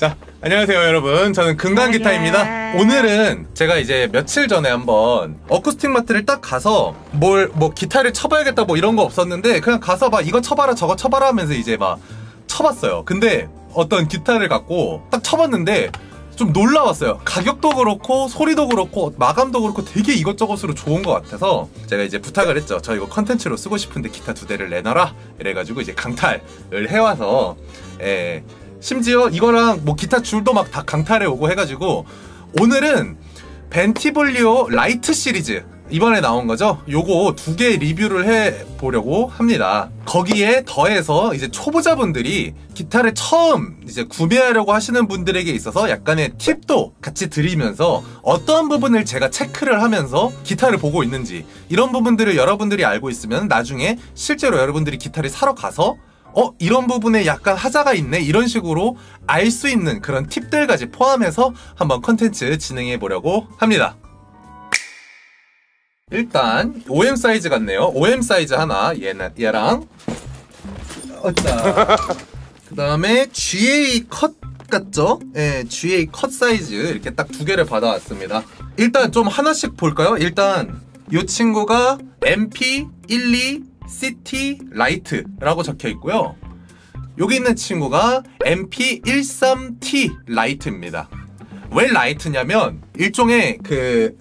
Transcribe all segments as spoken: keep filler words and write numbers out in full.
자, 안녕하세요 여러분, 저는 금강기타입니다. 오늘은 제가 이제 며칠 전에 한번 어쿠스틱마트를 딱 가서 뭘 뭐 기타를 쳐봐야겠다 뭐 이런 거 없었는데 그냥 가서 막 이거 쳐봐라 저거 쳐봐라 하면서 이제 막 쳐봤어요. 근데 어떤 기타를 갖고 딱 쳐봤는데 좀 놀라웠어요. 가격도 그렇고 소리도 그렇고 마감도 그렇고 되게 이것저것으로 좋은 것 같아서 제가 이제 부탁을 했죠. 저 이거 컨텐츠로 쓰고 싶은데 기타 두 대를 내놔라 이래가지고 이제 강탈을 해와서, 예, 심지어 이거랑 뭐 기타 줄도 막 다 강탈해 오고 해가지고 오늘은 벤티볼리오 라이트 시리즈 이번에 나온 거죠. 요거 두 개 리뷰를 해보려고 합니다. 거기에 더해서 이제 초보자분들이 기타를 처음 이제 구매하려고 하시는 분들에게 있어서 약간의 팁도 같이 드리면서 어떠한 부분을 제가 체크를 하면서 기타를 보고 있는지 이런 부분들을 여러분들이 알고 있으면 나중에 실제로 여러분들이 기타를 사러 가서 어? 이런 부분에 약간 하자가 있네? 이런 식으로 알 수 있는 그런 팁들까지 포함해서 한번 컨텐츠 진행해보려고 합니다. 일단 오엠 사이즈 같네요. 오엠 사이즈 하나, 얘나, 얘랑 그 다음에 지에이 컷 같죠? 예, 지에이 컷 사이즈 이렇게 딱 두 개를 받아왔습니다. 일단 좀 하나씩 볼까요? 일단 이 친구가 엠피 십이 씨티 라이트 라고 적혀있고요, 여기 있는 친구가 엠피 십삼 티 라이트입니다. 왜 라이트냐면 일종의 그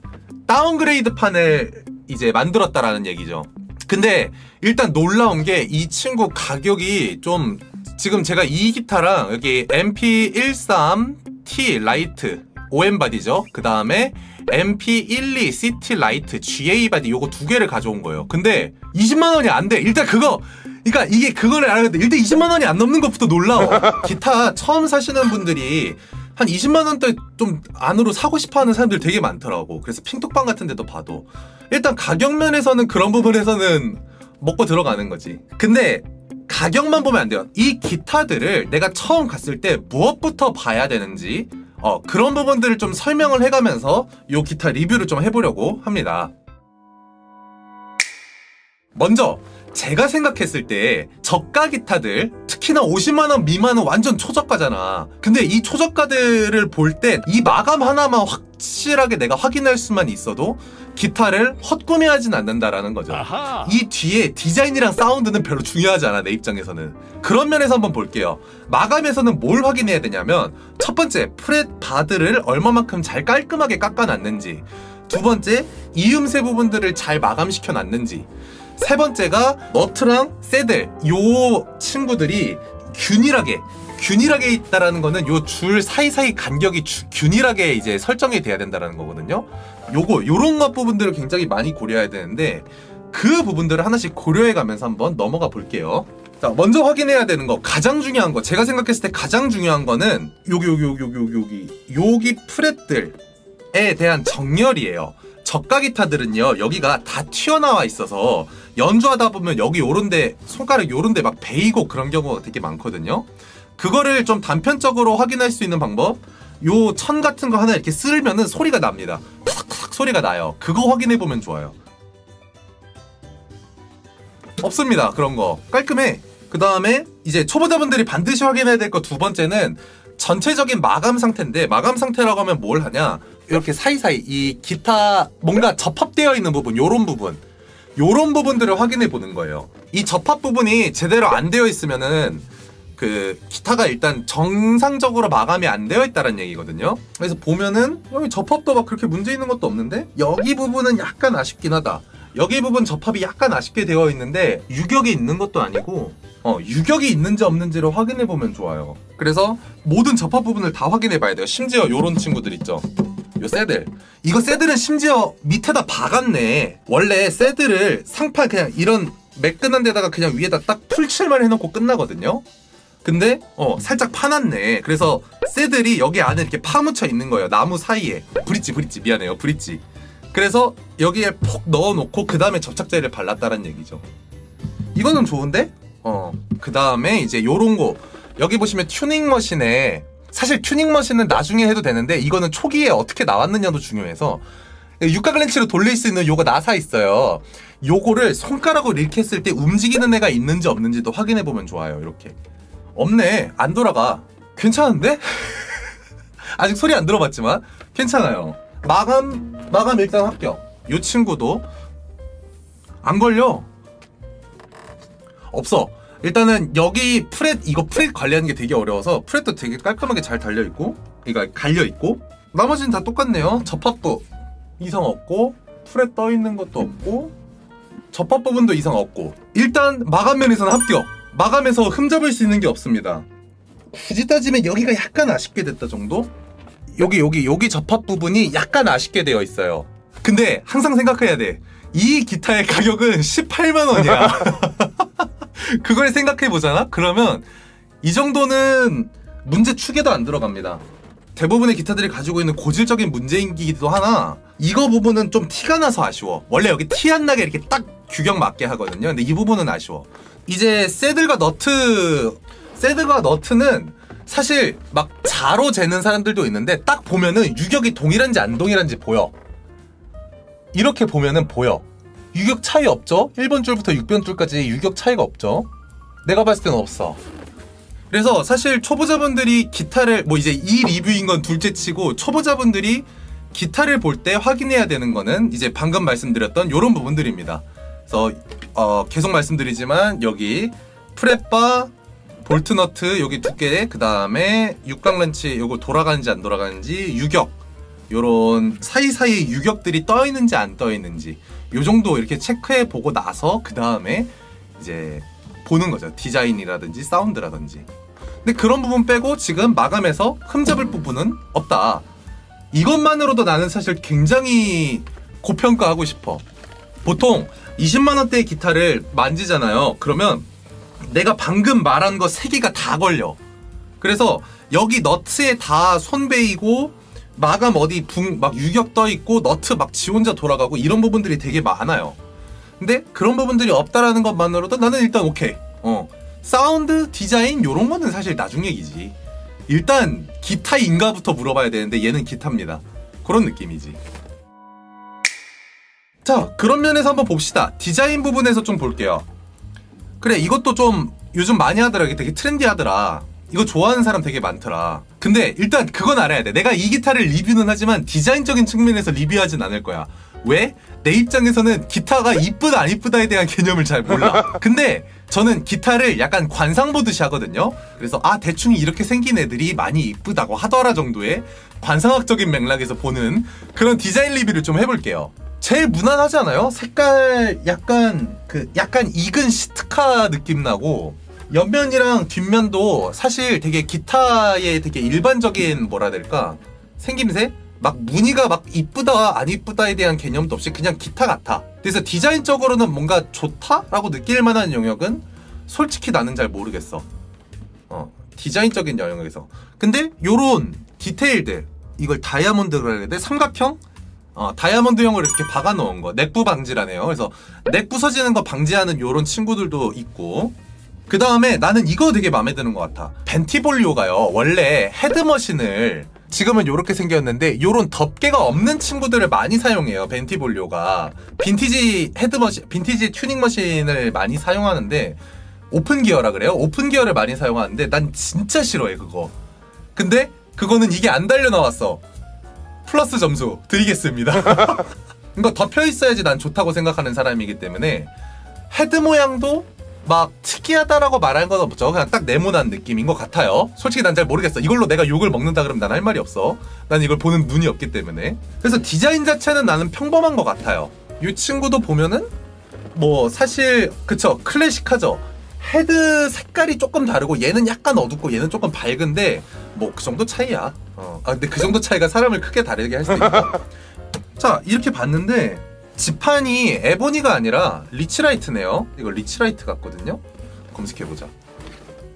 다운그레이드 판을 이제 만들었다라는 얘기죠. 근데 일단 놀라운 게 이 친구 가격이 좀, 지금 제가 이 기타랑 여기 엠피 십삼 티 라이트 오엠 바디죠. 그 다음에 엠피 십이 씨티 라이트 지에이 바디 요거 두 개를 가져온 거예요. 근데 이십만 원이 안 돼. 일단 그거, 그러니까 이게 그거를 알아는데 일단 이십만 원이 안 넘는 것부터 놀라워. 기타 처음 사시는 분들이 한 이십만 원대 좀 안으로 사고 싶어하는 사람들 되게 많더라고. 그래서 핑톡방 같은 데도 봐도 일단 가격 면에서는 그런 부분에서는 먹고 들어가는 거지. 근데 가격만 보면 안 돼요. 이 기타들을 내가 처음 갔을 때 무엇부터 봐야 되는지, 어, 그런 부분들을 좀 설명을 해가면서 요 기타 리뷰를 좀 해보려고 합니다. 먼저 제가 생각했을 때 저가 기타들, 특히나 오십만 원 미만은 완전 초저가잖아. 근데 이 초저가들을 볼 때 이 마감 하나만 확실하게 내가 확인할 수만 있어도 기타를 헛구매하진 않는다라는 거죠. 아하. 이 뒤에 디자인이랑 사운드는 별로 중요하지 않아, 내 입장에서는. 그런 면에서 한번 볼게요. 마감에서는 뭘 확인해야 되냐면 첫 번째, 프렛 바드를 얼마만큼 잘 깔끔하게 깎아놨는지, 두 번째, 이음새 부분들을 잘 마감시켜 놨는지, 세 번째가 너트랑 새들 요 친구들이 균일하게 균일하게 있다라는 거는 요 줄 사이사이 간격이 주, 균일하게 이제 설정이 돼야 된다라는 거거든요. 요거 요런 것 부분들을 굉장히 많이 고려해야 되는데 그 부분들을 하나씩 고려해 가면서 한번 넘어가 볼게요. 자, 먼저 확인해야 되는 거, 가장 중요한 거, 제가 생각했을 때 가장 중요한 거는 요기 요기 요기 요기 요기 요기 프렛들에 대한 정렬이에요. 저가 기타들은요 여기가 다 튀어나와 있어서 연주하다 보면 여기 요런데 손가락 요런데 막 베이고 그런 경우가 되게 많거든요. 그거를 좀 단편적으로 확인할 수 있는 방법, 요 천 같은 거 하나 이렇게 쓸면은 소리가 납니다. 탁탁 소리가 나요. 그거 확인해보면 좋아요. 없습니다, 그런 거. 깔끔해. 그 다음에 이제 초보자분들이 반드시 확인해야 될 거 두 번째는 전체적인 마감 상태인데, 마감 상태라고 하면 뭘 하냐, 이렇게 사이사이 이 기타 뭔가 접합되어 있는 부분, 요런 부분 요런 부분들을 확인해 보는 거예요. 이 접합 부분이 제대로 안 되어 있으면은 그 기타가 일단 정상적으로 마감이 안 되어 있다는 얘기거든요. 그래서 보면은 여기 접합도 막 그렇게 문제 있는 것도 없는데 여기 부분은 약간 아쉽긴 하다, 여기 부분 접합이 약간 아쉽게 되어 있는데 유격이 있는 것도 아니고, 어, 유격이 있는지 없는지를 확인해보면 좋아요. 그래서 모든 접합 부분을 다 확인해봐야 돼요. 심지어 요런 친구들 있죠, 요 새들. 이거 새들은 심지어 밑에다 박았네. 원래 새들을 상판 그냥 이런 매끈한 데다가 그냥 위에다 딱 풀칠만 해놓고 끝나거든요. 근데 어 살짝 파놨네. 그래서 새들이 여기 안에 이렇게 파묻혀 있는 거예요, 나무 사이에. 브릿지 브릿지 미안해요, 브릿지. 그래서 여기에 폭 넣어놓고 그 다음에 접착제를 발랐다는 얘기죠. 이거는 좋은데? 어, 그 다음에 이제 요런 거, 여기 보시면 튜닝 머신에, 사실 튜닝 머신은 나중에 해도 되는데 이거는 초기에 어떻게 나왔느냐도 중요해서 육각 렌치로 돌릴 수 있는 요거 나사 있어요. 요거를 손가락으로 이렇게 했을 때 움직이는 애가 있는지 없는지도 확인해보면 좋아요. 이렇게 없네, 안 돌아가. 괜찮은데? 아직 소리 안 들어봤지만 괜찮아요. 마감, 마감 일단 합격. 이 친구도 안 걸려. 없어. 일단은 여기 프렛, 이거 프렛 관리하는 게 되게 어려워서 프렛도 되게 깔끔하게 잘 달려있고, 그러니까 갈려있고, 나머지는 다 똑같네요. 접합부 이상 없고, 프렛 떠있는 것도 없고, 접합 부분도 이상 없고, 일단 마감면에서는 합격! 마감에서 흠잡을 수 있는 게 없습니다. 굳이 따지면 여기가 약간 아쉽게 됐다 정도? 여기 여기 여기 접합 부분이 약간 아쉽게 되어 있어요. 근데 항상 생각해야 돼. 이 기타의 가격은 십팔만 원이야 그걸 생각해보잖아? 그러면 이 정도는 문제 축에도 안 들어갑니다. 대부분의 기타들이 가지고 있는 고질적인 문제이기도 하나, 이거 부분은 좀 티가 나서 아쉬워. 원래 여기 티 안 나게 이렇게 딱 규격 맞게 하거든요. 근데 이 부분은 아쉬워. 이제 새들과 너트, 새들과 너트는 사실 막 자로 재는 사람들도 있는데 딱 보면은 유격이 동일한지 안 동일한지 보여. 이렇게 보면은 보여. 유격 차이 없죠? 일 번 줄부터 육 번 줄까지 유격 차이가 없죠? 내가 봤을 땐 없어. 그래서 사실 초보자분들이 기타를, 뭐 이제 이 리뷰인 건 둘째 치고, 초보자분들이 기타를 볼 때 확인해야 되는 거는 이제 방금 말씀드렸던 요런 부분들입니다. 그래서 어, 계속 말씀드리지만 여기 프렛바, 볼트너트, 여기 두께, 그 다음에 육각 렌치 요거 돌아가는지 안 돌아가는지, 유격 요런 사이사이 유격들이 떠있는지 안 떠있는지 요 정도 이렇게 체크해보고 나서 그 다음에 이제 보는 거죠. 디자인이라든지 사운드라든지. 근데 그런 부분 빼고 지금 마감에서 흠잡을 부분은 없다. 이것만으로도 나는 사실 굉장히 고평가하고 싶어. 보통 이십만 원대의 기타를 만지잖아요. 그러면 내가 방금 말한 거 세 개가 다 걸려. 그래서 여기 너트에 다 손베이고, 마감 어디 붕 막 유격 떠있고, 너트 막 지 혼자 돌아가고, 이런 부분들이 되게 많아요. 근데 그런 부분들이 없다라는 것만으로도 나는 일단 오케이. 어, 사운드, 디자인 요런 거는 사실 나중 얘기지. 일단 기타인가부터 물어봐야 되는데 얘는 기타입니다. 그런 느낌이지. 자, 그런 면에서 한번 봅시다. 디자인 부분에서 좀 볼게요. 그래, 이것도 좀 요즘 많이 하더라. 이게 되게 트렌디하더라. 이거 좋아하는 사람 되게 많더라. 근데 일단 그건 알아야 돼. 내가 이 기타를 리뷰는 하지만 디자인적인 측면에서 리뷰하진 않을 거야. 왜? 내 입장에서는 기타가 이쁘다 안 이쁘다에 대한 개념을 잘 몰라. 근데 저는 기타를 약간 관상 보듯이 하거든요. 그래서 아, 대충 이렇게 생긴 애들이 많이 이쁘다고 하더라 정도의 관상학적인 맥락에서 보는 그런 디자인 리뷰를 좀 해볼게요. 제일 무난하지 않아요? 색깔 약간 그 약간 익은 시트카 느낌 나고, 옆면이랑 뒷면도 사실 되게 기타의 되게 일반적인 뭐라 해야 될까, 생김새? 막 무늬가 막 이쁘다 안 이쁘다에 대한 개념도 없이 그냥 기타 같아. 그래서 디자인적으로는 뭔가 좋다? 라고 느낄 만한 영역은 솔직히 나는 잘 모르겠어. 어, 디자인적인 영역에서. 근데 요런 디테일들, 이걸 다이아몬드라고 해야 돼? 삼각형? 어, 다이아몬드형을 이렇게 박아 넣은 거. 넥 부방지라네요. 그래서 넥 부서지는 거 방지하는 요런 친구들도 있고. 그 다음에 나는 이거 되게 마음에 드는 것 같아. 벤티볼리오가요, 원래 헤드머신을, 지금은 요렇게 생겼는데 요런 덮개가 없는 친구들을 많이 사용해요. 벤티볼리오가 빈티지 헤드머신, 빈티지 튜닝 머신을 많이 사용하는데, 오픈기어라 그래요? 오픈기어를 많이 사용하는데 난 진짜 싫어해 그거. 근데 그거는 이게 안 달려 나왔어. 플러스 점수 드리겠습니다. 이거 덮여 있어야지 난 좋다고 생각하는 사람이기 때문에. 헤드 모양도 막 특이하다라고 말한 건 없죠. 그냥 딱 네모난 느낌인 것 같아요. 솔직히 난 잘 모르겠어. 이걸로 내가 욕을 먹는다 그러면 난 할 말이 없어. 난 이걸 보는 눈이 없기 때문에. 그래서 디자인 자체는 나는 평범한 것 같아요. 이 친구도 보면은 뭐 사실 그쵸, 클래식하죠. 헤드 색깔이 조금 다르고 얘는 약간 어둡고 얘는 조금 밝은데 뭐 그 정도 차이야. 어. 아, 근데 그 정도 차이가 사람을 크게 다르게 할 수 있다. 자, 이렇게 봤는데 지판이 에보니가 아니라 리치라이트네요. 이거 리치라이트 같거든요. 검색해보자.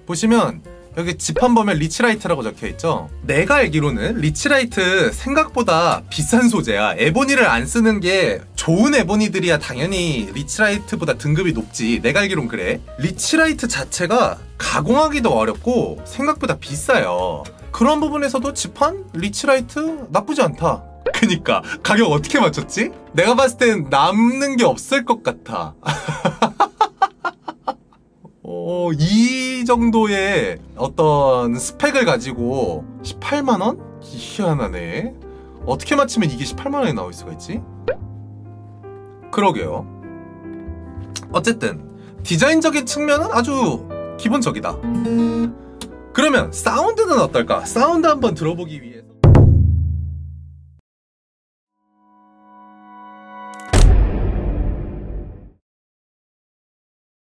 보시면 여기 지판 보면 리치라이트라고 적혀있죠. 내가 알기로는 리치라이트 생각보다 비싼 소재야. 에보니를 안 쓰는 게 좋은 에보니들이야 당연히 리치라이트보다 등급이 높지. 내가 알기론 그래. 리치라이트 자체가 가공하기도 어렵고 생각보다 비싸요. 그런 부분에서도 지판? 리치라이트? 나쁘지 않다. 그니까 가격 어떻게 맞췄지? 내가 봤을 땐 남는 게 없을 것 같아. 어, 이 정도의 어떤 스펙을 가지고 십팔만 원? 희한하네. 어떻게 맞히면 이게 십팔만 원에 나올 수가 있지? 그러게요. 어쨌든 디자인적인 측면은 아주 기본적이다. 그러면 사운드는 어떨까? 사운드 한번 들어보기 위해